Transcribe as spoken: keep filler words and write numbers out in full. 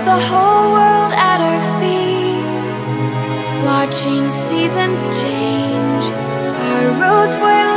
had the whole world at our feet, watching seasons change. Our roads were